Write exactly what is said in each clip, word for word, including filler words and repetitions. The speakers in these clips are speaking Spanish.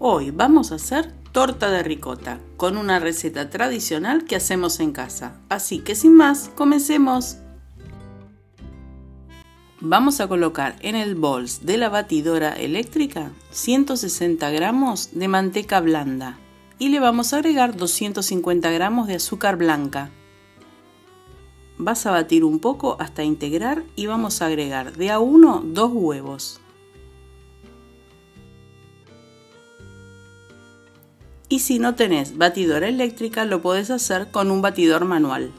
Hoy vamos a hacer torta de ricota con una receta tradicional que hacemos en casa. Así que sin más, comencemos. Vamos a colocar en el bol de la batidora eléctrica ciento sesenta gramos de manteca blanda y le vamos a agregar doscientos cincuenta gramos de azúcar blanca. Vas a batir un poco hasta integrar y vamos a agregar de a uno dos huevos. Y si no tenés batidora eléctrica, lo podés hacer con un batidor manual.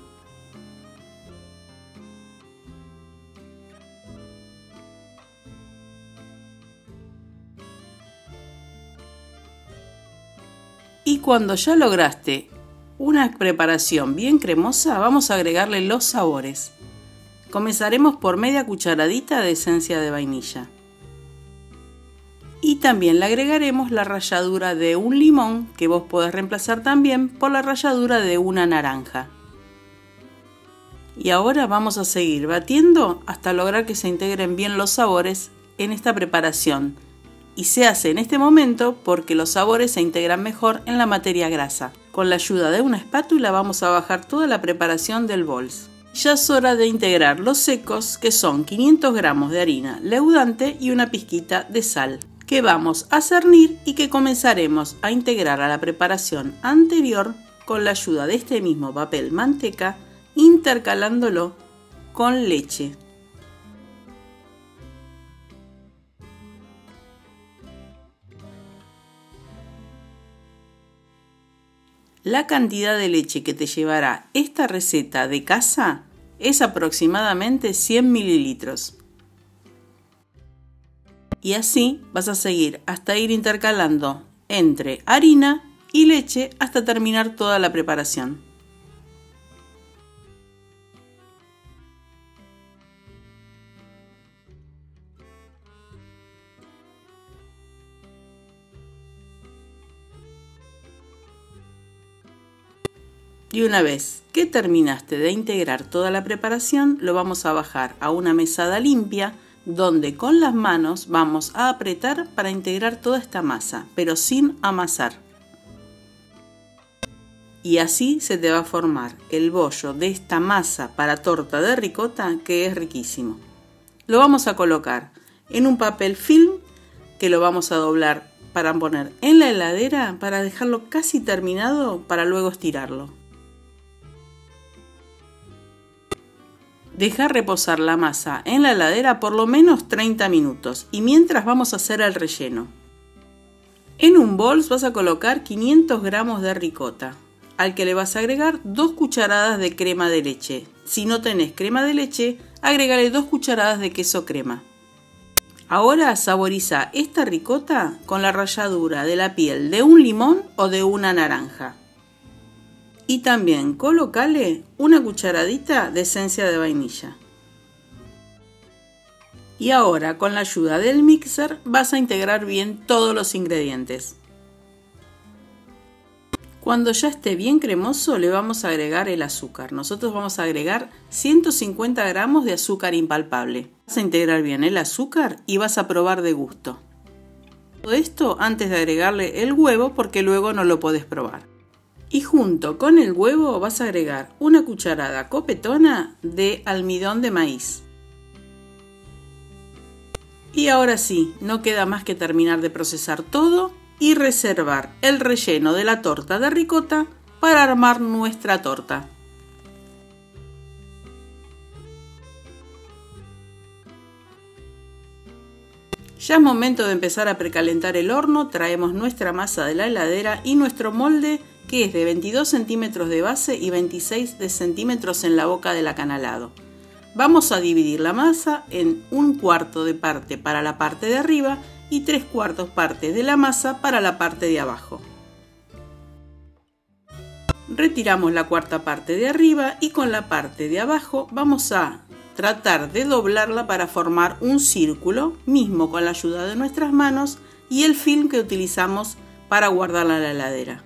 Y cuando ya lograste una preparación bien cremosa, vamos a agregarle los sabores. Comenzaremos por media cucharadita de esencia de vainilla. Y también le agregaremos la ralladura de un limón, que vos podés reemplazar también por la ralladura de una naranja. Y ahora vamos a seguir batiendo hasta lograr que se integren bien los sabores en esta preparación. Y se hace en este momento porque los sabores se integran mejor en la materia grasa. Con la ayuda de una espátula vamos a bajar toda la preparación del bols. Ya es hora de integrar los secos, que son quinientos gramos de harina leudante y una pizquita de sal, que vamos a cernir y que comenzaremos a integrar a la preparación anterior con la ayuda de este mismo papel manteca, intercalándolo con leche. La cantidad de leche que te llevará esta receta de casa es aproximadamente cien mililitros. Y así vas a seguir hasta ir intercalando entre harina y leche hasta terminar toda la preparación. Y una vez que terminaste de integrar toda la preparación, lo vamos a bajar a una mesada limpia donde con las manos vamos a apretar para integrar toda esta masa, pero sin amasar. Y así se te va a formar el bollo de esta masa para torta de ricota, que es riquísimo. Lo vamos a colocar en un papel film que lo vamos a doblar para poner en la heladera para dejarlo casi terminado para luego estirarlo. Deja reposar la masa en la heladera por lo menos treinta minutos y mientras vamos a hacer el relleno. En un bol vas a colocar quinientos gramos de ricota, al que le vas a agregar dos cucharadas de crema de leche. Si no tenés crema de leche, agregale dos cucharadas de queso crema. Ahora saboriza esta ricota con la ralladura de la piel de un limón o de una naranja. Y también colocale una cucharadita de esencia de vainilla. Y ahora con la ayuda del mixer vas a integrar bien todos los ingredientes. Cuando ya esté bien cremoso le vamos a agregar el azúcar. Nosotros vamos a agregar ciento cincuenta gramos de azúcar impalpable. Vas a integrar bien el azúcar y vas a probar de gusto. Todo esto antes de agregarle el huevo porque luego no lo podés probar. Y junto con el huevo vas a agregar una cucharada copetona de almidón de maíz. Y ahora sí, no queda más que terminar de procesar todo y reservar el relleno de la torta de ricota para armar nuestra torta. Ya es momento de empezar a precalentar el horno. Traemos nuestra masa de la heladera y nuestro molde, que es de veintidós centímetros de base y veintiséis de centímetros en la boca del acanalado. Vamos a dividir la masa en un cuarto de parte para la parte de arriba y tres cuartos partes de la masa para la parte de abajo. Retiramos la cuarta parte de arriba y con la parte de abajo vamos a tratar de doblarla para formar un círculo, mismo con la ayuda de nuestras manos y el film que utilizamos para guardarla en la heladera.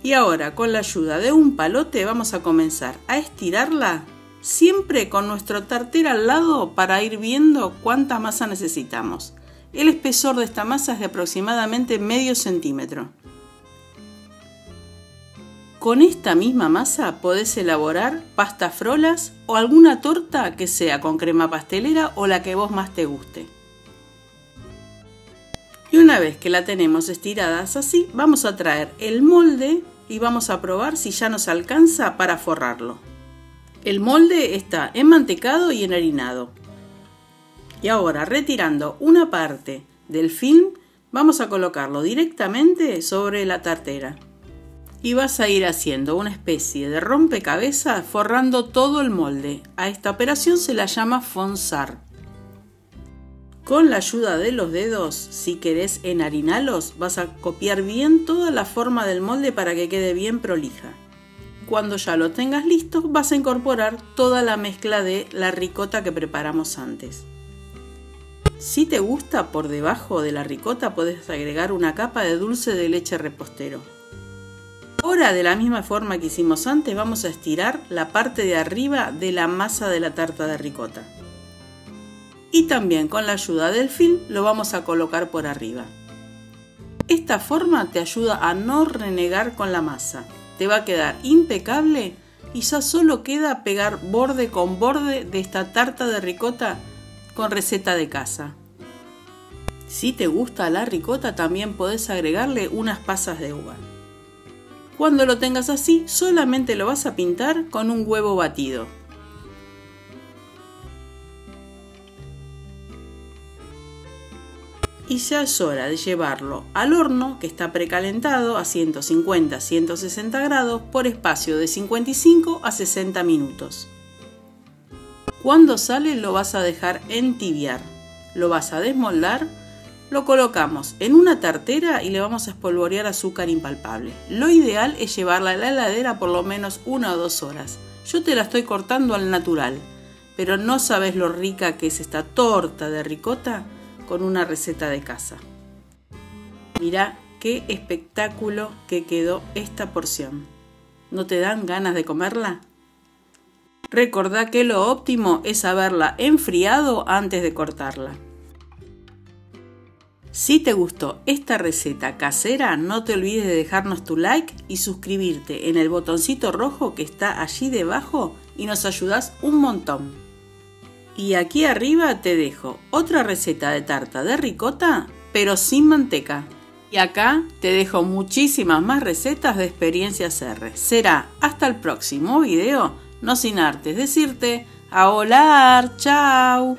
Y ahora con la ayuda de un palote vamos a comenzar a estirarla siempre con nuestro tarter al lado para ir viendo cuánta masa necesitamos. El espesor de esta masa es de aproximadamente medio centímetro. Con esta misma masa podés elaborar pastas frolas o alguna torta que sea con crema pastelera o la que vos más te guste. Y una vez que la tenemos estiradas así, vamos a traer el molde y vamos a probar si ya nos alcanza para forrarlo. El molde está enmantecado y enharinado. Y ahora, retirando una parte del film, vamos a colocarlo directamente sobre la tartera. Y vas a ir haciendo una especie de rompecabezas forrando todo el molde. A esta operación se la llama fonzar. Con la ayuda de los dedos, si querés enharinalos, vas a copiar bien toda la forma del molde para que quede bien prolija. Cuando ya lo tengas listo, vas a incorporar toda la mezcla de la ricota que preparamos antes. Si te gusta, por debajo de la ricota podés agregar una capa de dulce de leche repostero. Ahora, de la misma forma que hicimos antes, vamos a estirar la parte de arriba de la masa de la tarta de ricota. Y también con la ayuda del film lo vamos a colocar por arriba. Esta forma te ayuda a no renegar con la masa. Te va a quedar impecable y ya solo queda pegar borde con borde de esta tarta de ricota con receta de casa. Si te gusta la ricota, también podés agregarle unas pasas de uva. Cuando lo tengas así, solamente lo vas a pintar con un huevo batido. Y ya es hora de llevarlo al horno, que está precalentado a ciento cincuenta a ciento sesenta grados por espacio de cincuenta y cinco a sesenta minutos. Cuando sale, lo vas a dejar entibiar, lo vas a desmoldar, lo colocamos en una tartera y le vamos a espolvorear azúcar impalpable. Lo ideal es llevarla a la heladera por lo menos una o dos horas. Yo te la estoy cortando al natural, pero no sabes lo rica que es esta torta de ricota con una receta de casa. Mirá qué espectáculo que quedó esta porción. ¿No te dan ganas de comerla? Recordá que lo óptimo es haberla enfriado antes de cortarla. Si te gustó esta receta casera, no te olvides de dejarnos tu like y suscribirte en el botoncito rojo que está allí debajo y nos ayudás un montón. Y aquí arriba te dejo otra receta de tarta de ricota, pero sin manteca. Y acá te dejo muchísimas más recetas de Experiencias R. Será hasta el próximo video. No sin antes decirte a volar, chau.